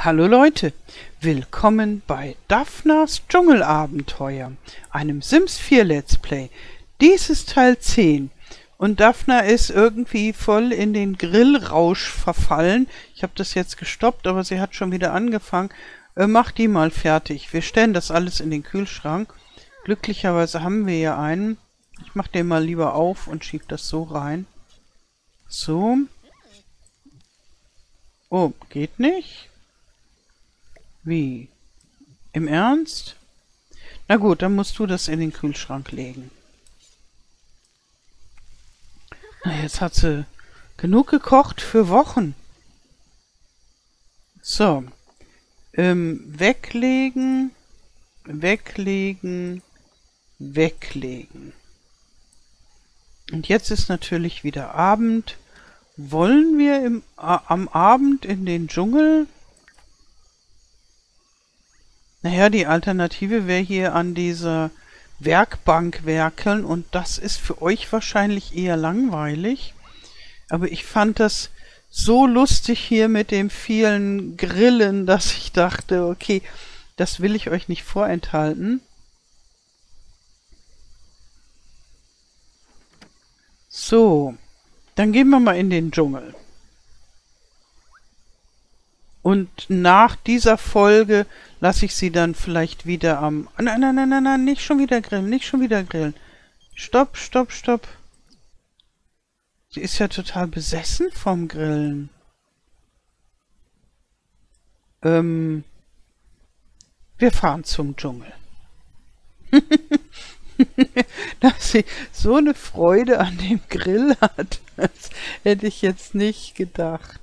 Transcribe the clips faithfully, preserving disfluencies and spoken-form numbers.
Hallo Leute, willkommen bei Dafnas Dschungelabenteuer, einem Sims vier Let's Play. Dies ist Teil zehn und Dafna ist irgendwie voll in den Grillrausch verfallen. Ich habe das jetzt gestoppt, aber sie hat schon wieder angefangen. Äh, mach die mal fertig. Wir stellen das alles in den Kühlschrank. Glücklicherweise haben wir ja einen. Ich mache den mal lieber auf und schiebe das so rein. So. Oh, geht nicht? Wie? Im Ernst? Na gut, dann musst du das in den Kühlschrank legen. Na, jetzt hat sie genug gekocht für Wochen. So. Ähm, weglegen, weglegen, weglegen. Und jetzt ist natürlich wieder Abend. Wollen wir im, a, am Abend in den Dschungel? Naja, die Alternative wäre hier an dieser Werkbank werkeln und das ist für euch wahrscheinlich eher langweilig. Aber ich fand das so lustig hier mit dem vielen Grillen, dass ich dachte, okay, das will ich euch nicht vorenthalten. So, dann gehen wir mal in den Dschungel. Und nach dieser Folge lasse ich sie dann vielleicht wieder am... Nein, nein, nein, nein, nein, nicht schon wieder grillen, nicht schon wieder grillen. Stopp, stopp, stopp. Sie ist ja total besessen vom Grillen. Ähm, wir fahren zum Dschungel. Dass sie so eine Freude an dem Grill hat, das hätte ich jetzt nicht gedacht.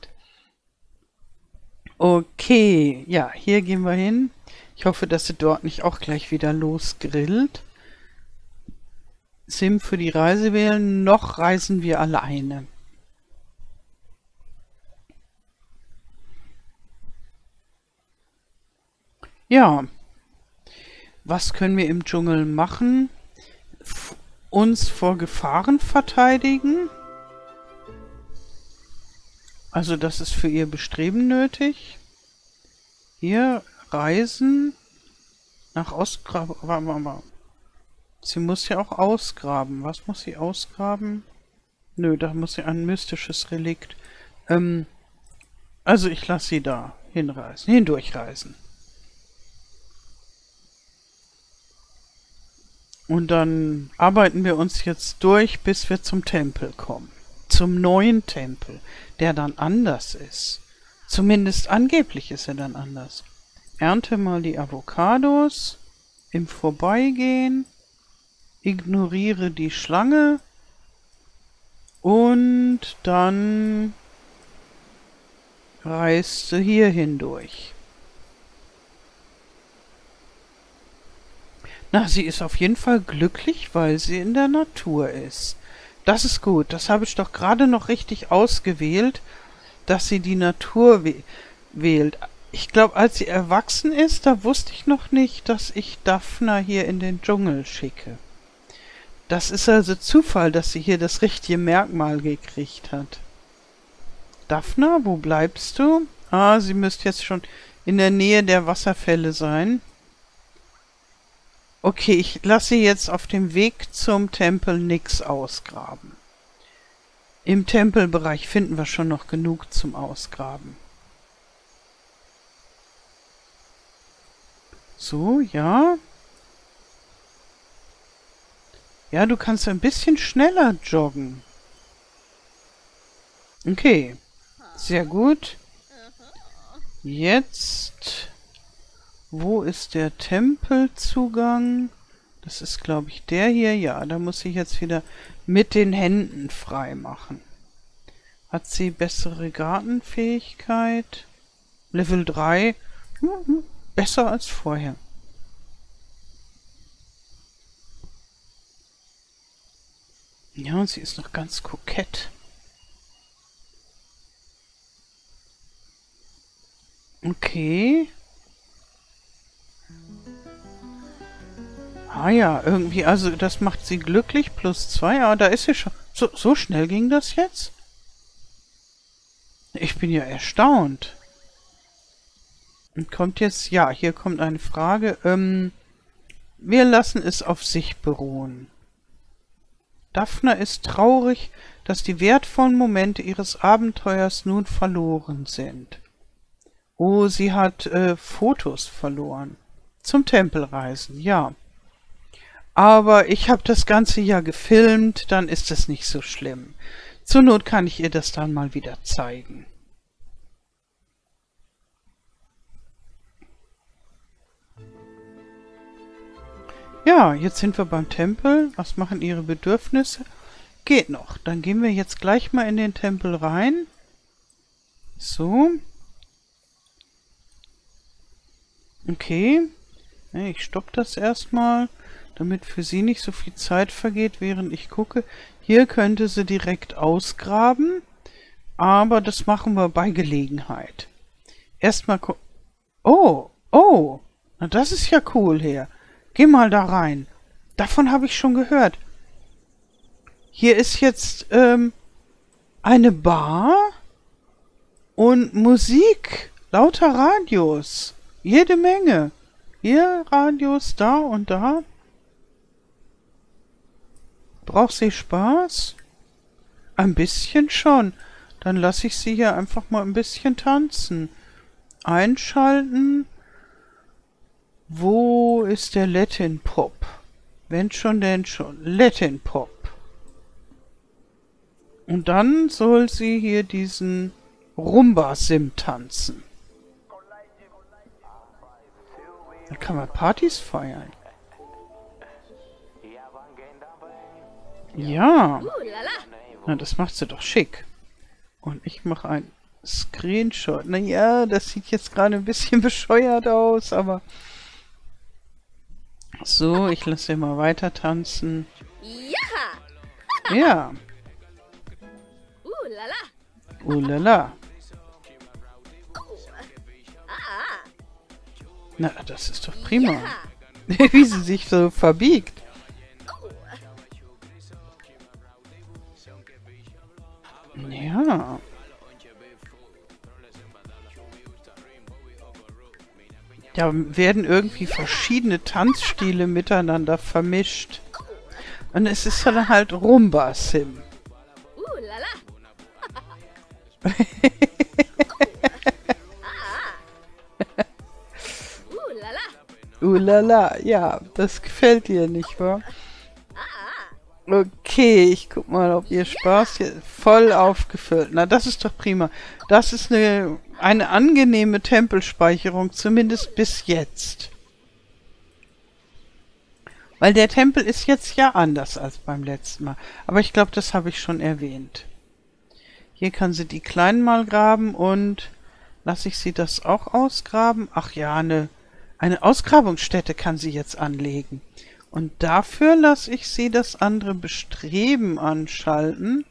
Okay, ja, hier gehen wir hin. Ich hoffe, dass sie dort nicht auch gleich wieder losgrillt. Sim für die Reise wählen, noch reisen wir alleine. Ja, was können wir im Dschungel machen? F- uns vor Gefahren verteidigen? Also das ist für ihr Bestreben nötig. Hier, reisen nach Ausgraben. Sie muss ja auch ausgraben. Was muss sie ausgraben? Nö, da muss sie ein mystisches Relikt. Ähm, also ich lasse sie da hinreisen, hindurchreisen. Und dann arbeiten wir uns jetzt durch, bis wir zum Tempel kommen. Zum neuen Tempel, der dann anders ist. Zumindest angeblich ist er dann anders. Ernte mal die Avocados. Im Vorbeigehen. Ignoriere die Schlange. Und dann reist du hier hindurch. Na, sie ist auf jeden Fall glücklich, weil sie in der Natur ist. Das ist gut, das habe ich doch gerade noch richtig ausgewählt, dass sie die Natur wählt. Ich glaube, als sie erwachsen ist, da wusste ich noch nicht, dass ich Dafna hier in den Dschungel schicke. Das ist also Zufall, dass sie hier das richtige Merkmal gekriegt hat. Dafna, wo bleibst du? Ah, sie müsste jetzt schon in der Nähe der Wasserfälle sein. Okay, ich lasse jetzt auf dem Weg zum Tempel nichts ausgraben. Im Tempelbereich finden wir schon noch genug zum Ausgraben. So, ja. Ja, du kannst ein bisschen schneller joggen. Okay, sehr gut. Jetzt... Wo ist der Tempelzugang? Das ist, glaube ich, der hier. Ja, da muss ich jetzt wieder mit den Händen frei machen. Hat sie bessere Gartenfähigkeit? Level drei. Mhm, besser als vorher. Ja, und sie ist noch ganz kokett. Okay. Ah ja, irgendwie, also das macht sie glücklich, plus zwei, ah, da ist sie schon. So, so schnell ging das jetzt? Ich bin ja erstaunt. Und kommt jetzt, ja, hier kommt eine Frage. Ähm, wir lassen es auf sich beruhen. Dafnas ist traurig, dass die wertvollen Momente ihres Abenteuers nun verloren sind. Oh, sie hat äh, Fotos verloren. Zum Tempelreisen, ja. Aber ich habe das ganze Jahr gefilmt, dann ist es nicht so schlimm. Zur Not kann ich ihr das dann mal wieder zeigen. Ja, jetzt sind wir beim Tempel. Was machen ihre Bedürfnisse? Geht noch. Dann gehen wir jetzt gleich mal in den Tempel rein. So. Okay. Ich stoppe das erstmal, damit für sie nicht so viel Zeit vergeht, während ich gucke. Hier könnte sie direkt ausgraben, aber das machen wir bei Gelegenheit. Erstmal gucken. Oh, oh, na das ist ja cool hier. Geh mal da rein. Davon habe ich schon gehört. Hier ist jetzt ähm, eine Bar und Musik, lauter Radios, jede Menge. Hier Radios, da und da. Braucht sie Spaß? Ein bisschen schon. Dann lasse ich sie hier einfach mal ein bisschen tanzen. Einschalten. Wo ist der Latin Pop? Wenn schon, denn schon. Latin Pop. Und dann soll sie hier diesen Rumbasim tanzen. Dann kann man Partys feiern. Ja, na, das macht sie doch schick. Und ich mache einen Screenshot. Naja, das sieht jetzt gerade ein bisschen bescheuert aus, aber... So, ich lasse sie mal weiter tanzen. Ja. Ulala. Na, das ist doch prima. Wie sie sich so verbiegt. Ja. Da werden irgendwie verschiedene Tanzstile miteinander vermischt. Und es ist dann halt Rumbasim. Ulala, ja, das gefällt dir nicht, wa? Okay, ich guck mal, ob ihr Spaß hier... Voll aufgefüllt. Na, das ist doch prima. Das ist eine, eine angenehme Tempelspeicherung, zumindest bis jetzt. Weil der Tempel ist jetzt ja anders als beim letzten Mal. Aber ich glaube, das habe ich schon erwähnt. Hier kann sie die Kleinen mal graben und... Lasse ich sie das auch ausgraben? Ach ja, eine, eine Ausgrabungsstätte kann sie jetzt anlegen. Und dafür lasse ich sie das andere Bestreben anschalten,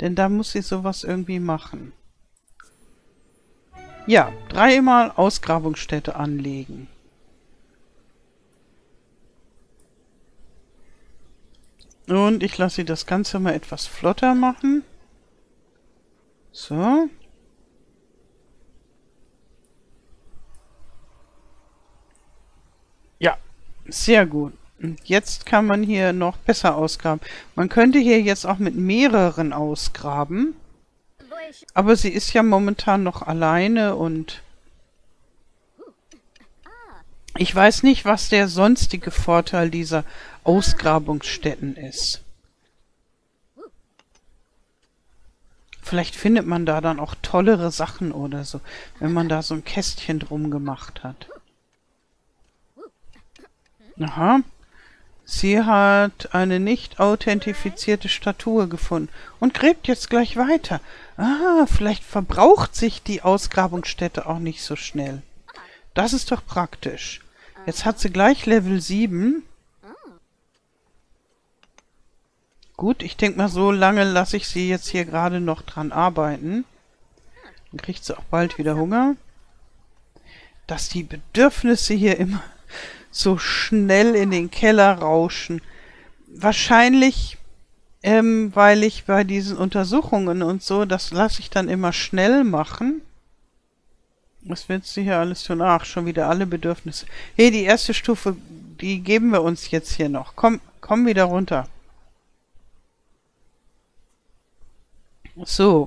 denn da muss sie sowas irgendwie machen. Ja, dreimal Ausgrabungsstätte anlegen. Und ich lasse sie das Ganze mal etwas flotter machen. So. Ja, sehr gut. Und jetzt kann man hier noch besser ausgraben. Man könnte hier jetzt auch mit mehreren ausgraben. Aber sie ist ja momentan noch alleine und... Ich weiß nicht, was der sonstige Vorteil dieser Ausgrabungsstätten ist. Vielleicht findet man da dann auch tollere Sachen oder so, wenn man da so ein Kästchen drum gemacht hat. Aha. Sie hat eine nicht authentifizierte Statue gefunden und gräbt jetzt gleich weiter. Ah, vielleicht verbraucht sich die Ausgrabungsstätte auch nicht so schnell. Das ist doch praktisch. Jetzt hat sie gleich Level sieben. Gut, ich denke mal, so lange lasse ich sie jetzt hier gerade noch dran arbeiten. Dann kriegt sie auch bald wieder Hunger. Dass die Bedürfnisse hier immer... so schnell in den Keller rauschen. Wahrscheinlich, ähm, weil ich bei diesen Untersuchungen und so, das lasse ich dann immer schnell machen. Was willst du hier alles tun? Ach, schon wieder alle Bedürfnisse. Hey, die erste Stufe, die geben wir uns jetzt hier noch. Komm, komm wieder runter. So.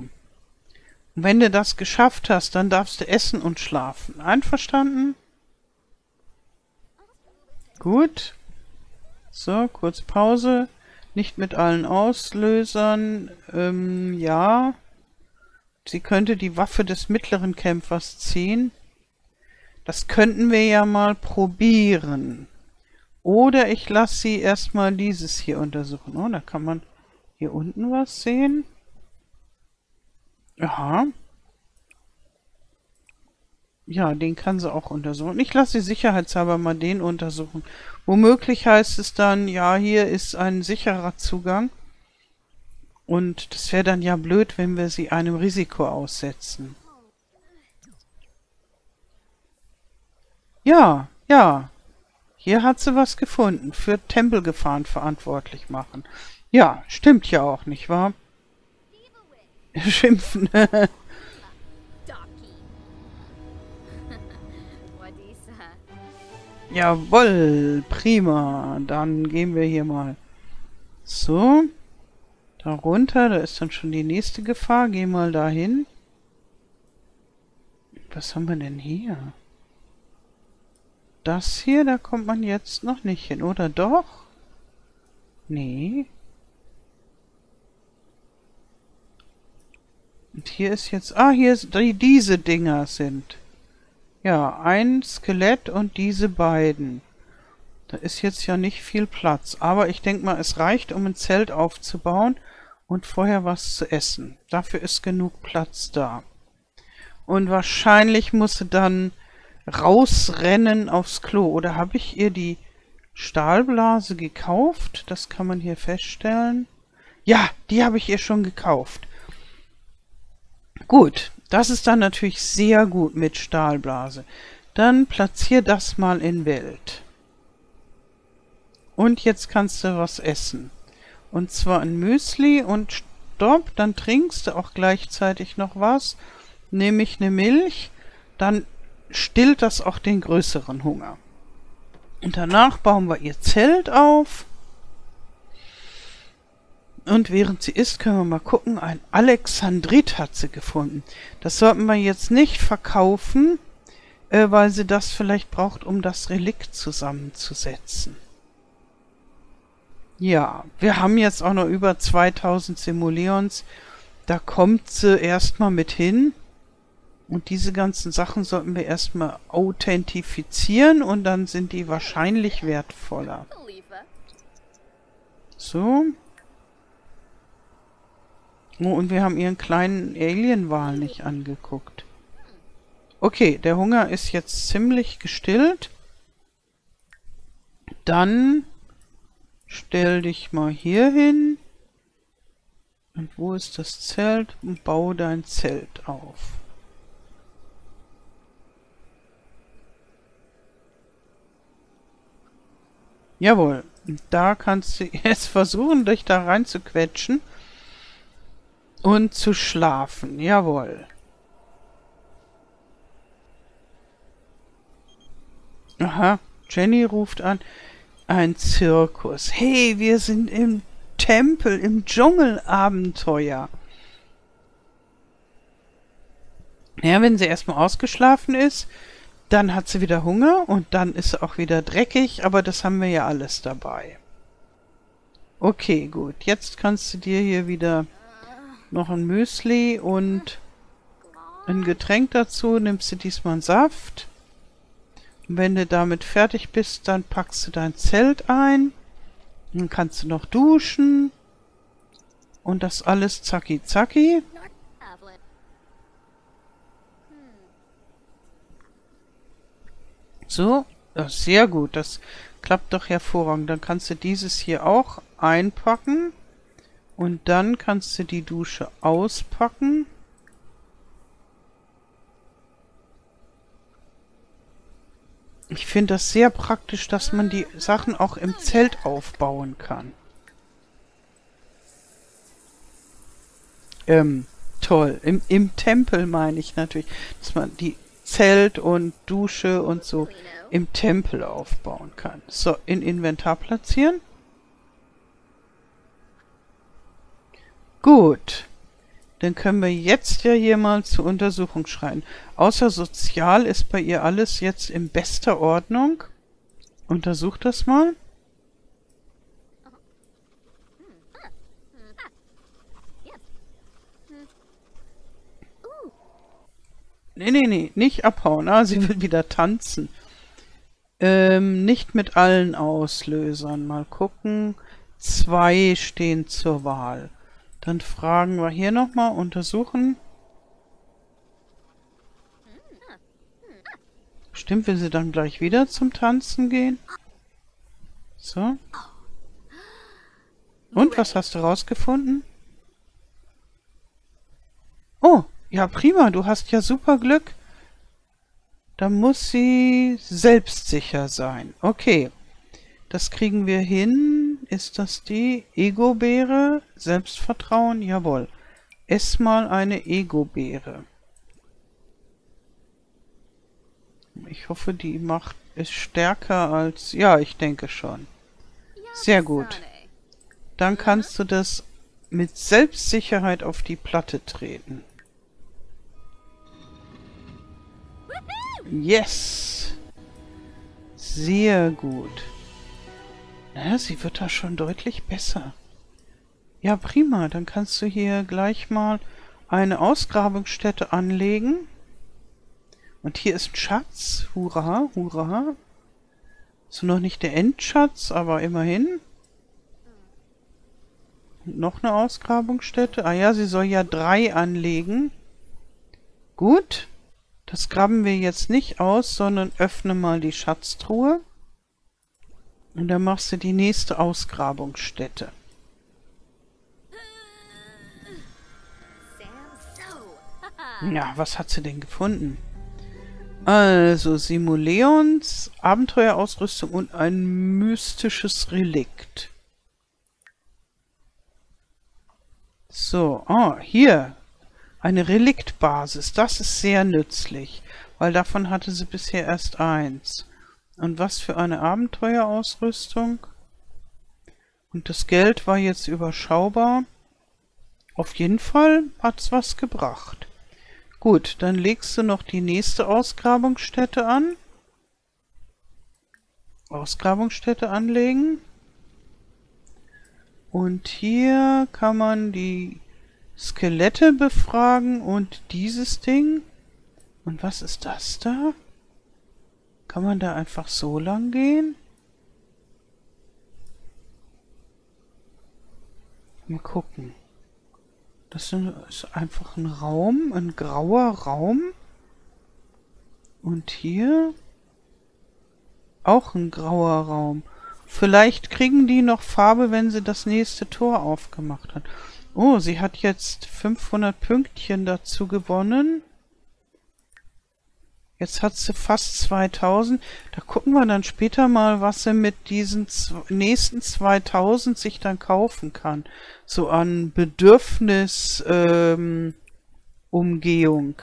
Und wenn du das geschafft hast, dann darfst du essen und schlafen. Einverstanden? Gut. So, kurze Pause. Nicht mit allen Auslösern. Ähm, ja. Sie könnte die Waffe des mittleren Kämpfers ziehen. Das könnten wir ja mal probieren. Oder ich lasse sie erstmal dieses hier untersuchen. Oh, da kann man hier unten was sehen. Aha. Ja, den kann sie auch untersuchen. Ich lasse sie sicherheitshalber mal den untersuchen. Womöglich heißt es dann, ja, hier ist ein sicherer Zugang. Und das wäre dann ja blöd, wenn wir sie einem Risiko aussetzen. Ja, ja. Hier hat sie was gefunden. Für Tempelgefahren verantwortlich machen. Ja, stimmt ja auch, nicht wahr? Schimpfen. Jawohl, prima. Dann gehen wir hier mal. So. Da runter, da ist dann schon die nächste Gefahr. Geh mal dahin. Was haben wir denn hier? Das hier, da kommt man jetzt noch nicht hin, oder doch? Nee. Und hier ist jetzt... Ah, hier ist die, diese Dinger sind. Ja, ein Skelett und diese beiden. Da ist jetzt ja nicht viel Platz. Aber ich denke mal, es reicht, um ein Zelt aufzubauen und vorher was zu essen. Dafür ist genug Platz da. Und wahrscheinlich muss sie dann rausrennen aufs Klo. Oder habe ich ihr die Stahlblase gekauft? Das kann man hier feststellen. Ja, die habe ich ihr schon gekauft. Gut, das ist dann natürlich sehr gut mit Stahlblase. Dann platziere das mal in Welt. Und jetzt kannst du was essen. Und zwar ein Müsli und stopp, dann trinkst du auch gleichzeitig noch was. Nehme ich eine Milch, dann stillt das auch den größeren Hunger. Und danach bauen wir ihr Zelt auf. Und während sie isst, können wir mal gucken, ein Alexandrit hat sie gefunden. Das sollten wir jetzt nicht verkaufen, äh, weil sie das vielleicht braucht, um das Relikt zusammenzusetzen. Ja, wir haben jetzt auch noch über zweitausend Simoleons. Da kommt sie erstmal mit hin. Und diese ganzen Sachen sollten wir erstmal authentifizieren und dann sind die wahrscheinlich wertvoller. So. Oh, und wir haben ihren kleinen Alienwal nicht angeguckt. Okay, der Hunger ist jetzt ziemlich gestillt. Dann... Stell dich mal hier hin. Und wo ist das Zelt? Und bau dein Zelt auf. Jawohl. Und da kannst du jetzt versuchen, dich da rein zu quetschen. Und zu schlafen. Jawohl. Aha. Jenny ruft an. Ein Zirkus. Hey, wir sind im Tempel, im Dschungelabenteuer. Ja, wenn sie erstmal ausgeschlafen ist, dann hat sie wieder Hunger und dann ist sie auch wieder dreckig, aber das haben wir ja alles dabei. Okay, gut. Jetzt kannst du dir hier wieder noch ein Müsli und ein Getränk dazu. Nimmst du diesmal einen Saft. Wenn du damit fertig bist, dann packst du dein Zelt ein. Dann kannst du noch duschen. Und das alles zacki zacki. So, sehr gut. Das klappt doch hervorragend. Dann kannst du dieses hier auch einpacken. Und dann kannst du die Dusche auspacken. Ich finde das sehr praktisch, dass man die Sachen auch im Zelt aufbauen kann. Ähm, toll. Im, im Tempel meine ich natürlich, dass man die Zelt und Dusche und so im Tempel aufbauen kann. So, in Inventar platzieren. Gut. Dann können wir jetzt ja hier mal zur Untersuchung schreien. Außer sozial ist bei ihr alles jetzt in bester Ordnung. Untersucht das mal. Nee, nee, nee, nicht abhauen. Ah, sie will wieder tanzen. Ähm, nicht mit allen Auslösern. Mal gucken. Zwei stehen zur Wahl. Dann fragen wir hier nochmal, untersuchen. Stimmt, will sie dann gleich wieder zum Tanzen gehen? So. Und, was hast du rausgefunden? Oh, ja prima, du hast ja super Glück. Da muss sie selbstsicher sein. Okay, das kriegen wir hin. Ist das die Ego-Beere? Selbstvertrauen? Jawohl. Ess mal eine Ego-Beere. Ich hoffe, die macht es stärker als... Ja, ich denke schon. Sehr gut. Dann kannst du das mit Selbstsicherheit auf die Platte treten. Yes! Sehr gut. Ja, sie wird da schon deutlich besser. Ja, prima. Dann kannst du hier gleich mal eine Ausgrabungsstätte anlegen. Und hier ist ein Schatz. Hurra, hurra. Ist noch nicht der Endschatz, aber immerhin. Und noch eine Ausgrabungsstätte. Ah ja, sie soll ja drei anlegen. Gut. Das graben wir jetzt nicht aus, sondern öffne mal die Schatztruhe. Und dann machst du die nächste Ausgrabungsstätte. Ja, was hat sie denn gefunden? Also, Simuleons, Abenteuerausrüstung und ein mystisches Relikt. So, oh, hier. Eine Reliktbasis. Das ist sehr nützlich, weil davon hatte sie bisher erst eins. Und was für eine Abenteuerausrüstung. Und das Geld war jetzt überschaubar. Auf jeden Fall hat's was gebracht. Gut, dann legst du noch die nächste Ausgrabungsstätte an. Ausgrabungsstätte anlegen. Und hier kann man die Skelette befragen und dieses Ding. Und was ist das da? Kann man da einfach so lang gehen? Mal gucken. Das ist einfach ein Raum, ein grauer Raum. Und hier auch ein grauer Raum. Vielleicht kriegen die noch Farbe, wenn sie das nächste Tor aufgemacht hat. Oh, sie hat jetzt fünfhundert Pünktchen dazu gewonnen. Jetzt hat sie fast zweitausend. Da gucken wir dann später mal, was sie mit diesen nächsten zweitausend sich dann kaufen kann. So an Bedürfnis, ähm, Umgehung.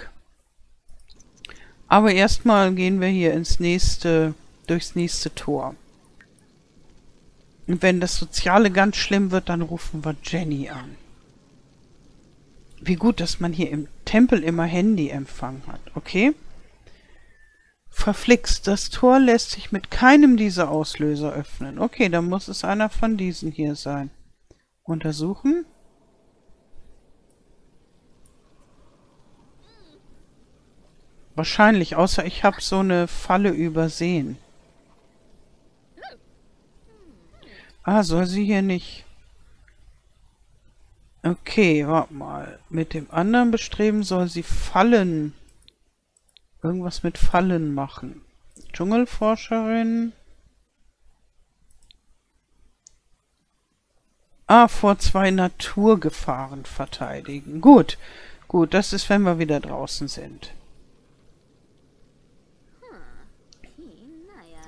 Aber erstmal gehen wir hier ins nächste, durchs nächste Tor. Und wenn das Soziale ganz schlimm wird, dann rufen wir Jenny an. Wie gut, dass man hier im Tempel immer Handyempfang hat, okay? Verflixt, das Tor lässt sich mit keinem dieser Auslöser öffnen. Okay, dann muss es einer von diesen hier sein. Untersuchen. Wahrscheinlich, außer ich habe so eine Falle übersehen. Ah, soll sie hier nicht... Okay, warte mal. Mit dem anderen Bestreben soll sie Fallen... Irgendwas mit Fallen machen. Dschungelforscherin. Ah, vor zwei Naturgefahren verteidigen. Gut, gut, das ist, wenn wir wieder draußen sind.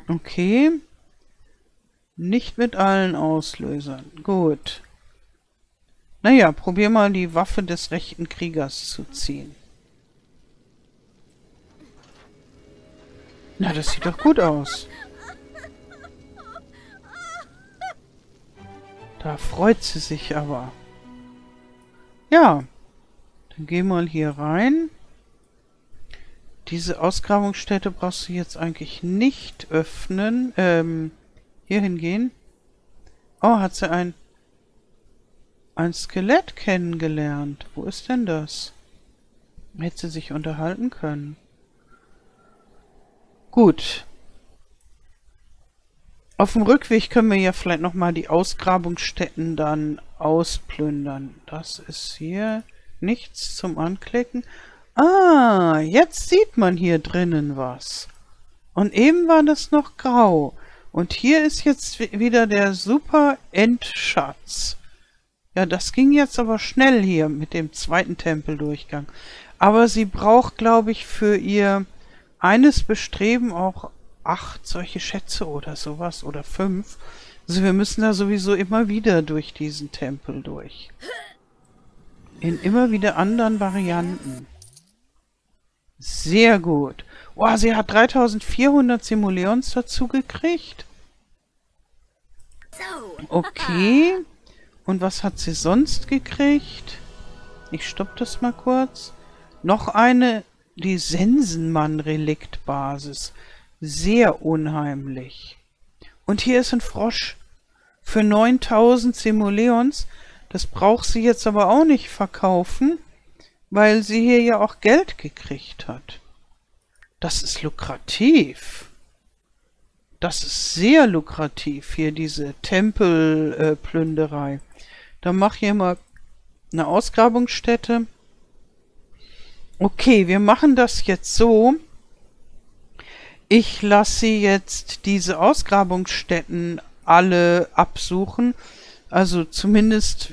Okay. Nicht mit allen Auslösern. Gut. Naja, probier mal die Waffe des rechten Kriegers zu ziehen. Na, das sieht doch gut aus. Da freut sie sich aber. Ja, dann geh mal hier rein. Diese Ausgrabungsstätte brauchst du jetzt eigentlich nicht öffnen. Ähm, hier hingehen. Oh, hat sie ein, ein Skelett kennengelernt. Wo ist denn das? Hätte sie sich unterhalten können. Gut. Auf dem Rückweg können wir ja vielleicht nochmal die Ausgrabungsstätten dann ausplündern. Das ist hier nichts zum Anklicken. Ah, jetzt sieht man hier drinnen was. Und eben war das noch grau. Und hier ist jetzt wieder der super Endschatz. Ja, das ging jetzt aber schnell hier mit dem zweiten Tempeldurchgang. Aber sie braucht, glaube ich, für ihr eines Bestreben auch acht solche Schätze oder sowas oder fünf. Also wir müssen da sowieso immer wieder durch diesen Tempel durch. In immer wieder anderen Varianten. Sehr gut. Wow, sie hat dreitausendvierhundert Simoleons dazu gekriegt. Okay. Und was hat sie sonst gekriegt? Ich stopp das mal kurz. Noch eine, die Sensenmann-Reliktbasis. Sehr unheimlich. Und hier ist ein Frosch für neuntausend Simoleons. Das braucht sie jetzt aber auch nicht verkaufen, weil sie hier ja auch Geld gekriegt hat. Das ist lukrativ. Das ist sehr lukrativ, hier diese Tempelplünderei. Äh, Dann mach hier mal eine Ausgrabungsstätte. Okay, wir machen das jetzt so. Ich lasse jetzt diese Ausgrabungsstätten alle absuchen. Also zumindest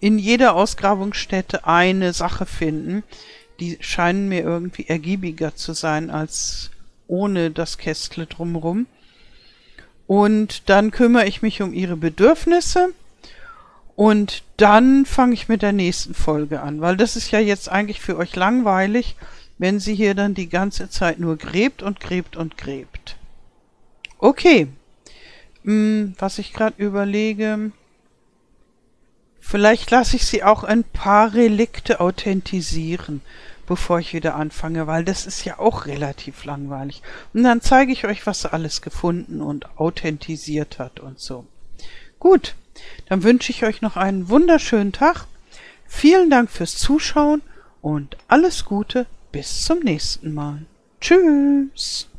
in jeder Ausgrabungsstätte eine Sache finden. Die scheinen mir irgendwie ergiebiger zu sein als ohne das Kästle drumherum. Und dann kümmere ich mich um ihre Bedürfnisse. Und dann fange ich mit der nächsten Folge an. Weil das ist ja jetzt eigentlich für euch langweilig, wenn sie hier dann die ganze Zeit nur gräbt und gräbt und gräbt. Okay. Hm, was ich gerade überlege. Vielleicht lasse ich sie auch ein paar Relikte authentisieren, bevor ich wieder anfange, weil das ist ja auch relativ langweilig. Und dann zeige ich euch, was sie alles gefunden und authentisiert hat und so. Gut, dann wünsche ich euch noch einen wunderschönen Tag. Vielen Dank fürs Zuschauen und alles Gute. Bis zum nächsten Mal. Tschüss!